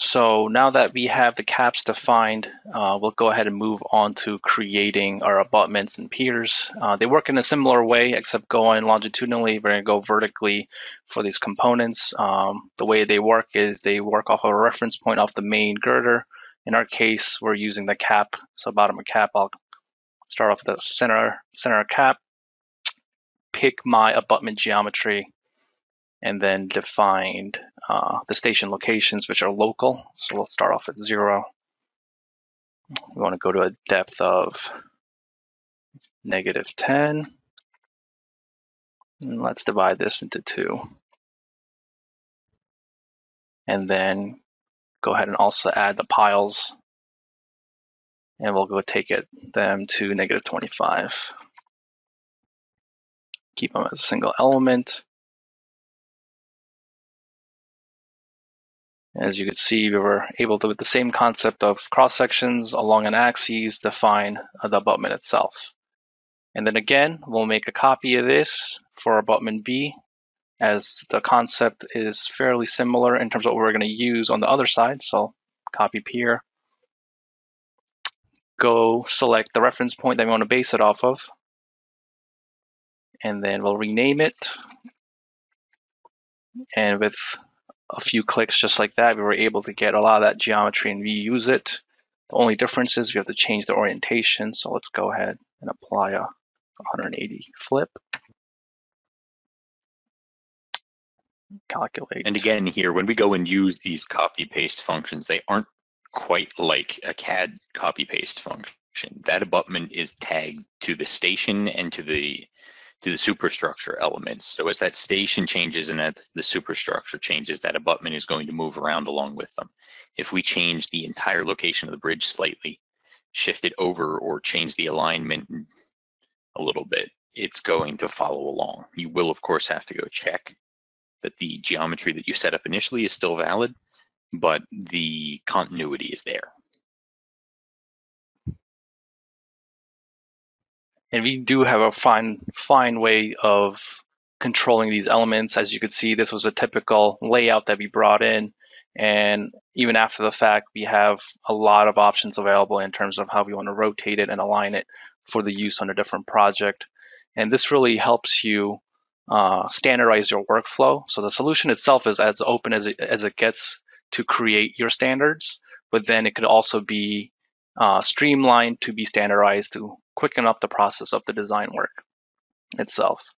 So now that we have the caps defined, we'll go ahead and move on to creating our abutments and piers. They work in a similar way, except going longitudinally. We're going to go vertically for these components. The way they work is they work off a reference point off the main girder. In our case, we're using the cap, so bottom of cap. I'll start off the center of cap, pick my abutment geometry, and then defined the station locations, which are local. So we'll start off at 0. We want to go to a depth of -10. And let's divide this into 2. And then go ahead and also add the piles. And we'll go take them to -25. Keep them as a single element. As you can see, we were able to, with the same concept of cross sections along an axis, define the abutment itself. And then again, we'll make a copy of this for abutment B, as the concept is fairly similar in terms of what we're going to use on the other side. So copy pier, go select the reference point that we want to base it off of, and then we'll rename it. And with a few clicks just like that, we were able to get a lot of that geometry and reuse it. The only difference is we have to change the orientation. So let's go ahead and apply a 180 flip. Calculate. And again here, when we go and use these copy paste functions, they aren't quite like a CAD copy paste function. That abutment is tagged to the station and to the superstructure elements. So as that station changes and as the superstructure changes, that abutment is going to move around along with them. If we change the entire location of the bridge slightly, shift it over or change the alignment a little bit, it's going to follow along. You will, of course, have to go check that the geometry that you set up initially is still valid, but the continuity is there. And we do have a fine way of controlling these elements. As you can see, this was a typical layout that we brought in. And even after the fact, we have a lot of options available in terms of how we want to rotate it and align it for the use on a different project. And this really helps you standardize your workflow. So the solution itself is as open as it gets to create your standards, but then it could also be streamlined to be standardized to quicken up the process of the design work itself.